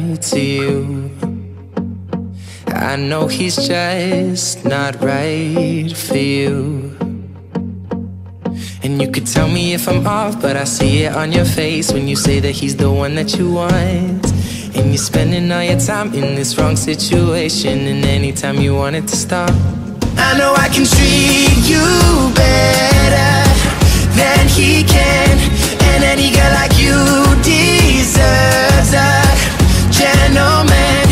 lie to you. I know he's just not right for you. And you could tell me if I'm off, but I see it on your face when you say that he's the one that you want. And you're spending all your time in this wrong situation, and anytime you want it to stop. I know I can treat you better than he can, and any girl like you deserves a gentleman.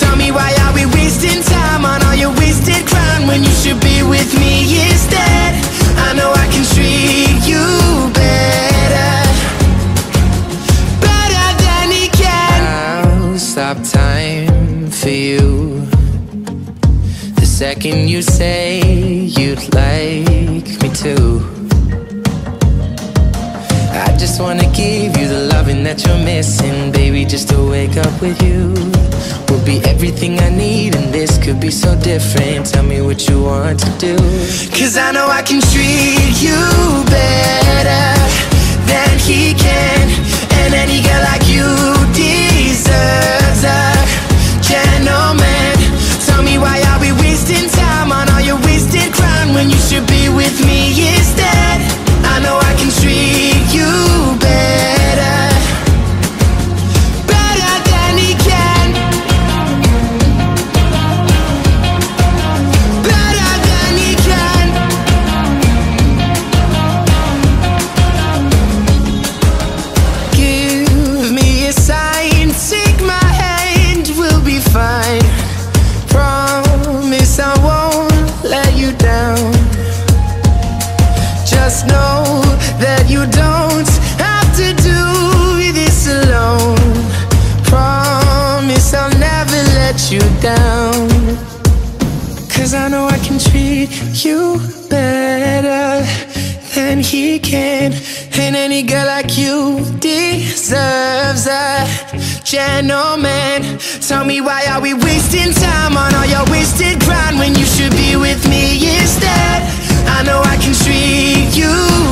Tell me, why are we wasting time on all your wasted crown when you should be with me instead? I know I can treat you better, better than he can. I'll stop time for you the second you say you'd like me to. I just wanna give you the loving that you're missing, baby, just to wake up with you. Will be everything I need, and this could be so different. Tell me what you want to do, 'cause I know I can treat you better than he can, and any girl like you deserves a gentleman. Tell me, why are we wasting time on all your wasted crime when you should be with me instead? I know I can treat you better, better than he can, better than he can. Give me a sign, take my hand, we'll be fine. Promise I won't let you down. Just know that you don't you down, 'cause I know I can treat you better than he can, and any girl like you deserves a gentleman. Tell me, why are we wasting time on all your wasted grind when you should be with me instead? I know I can treat you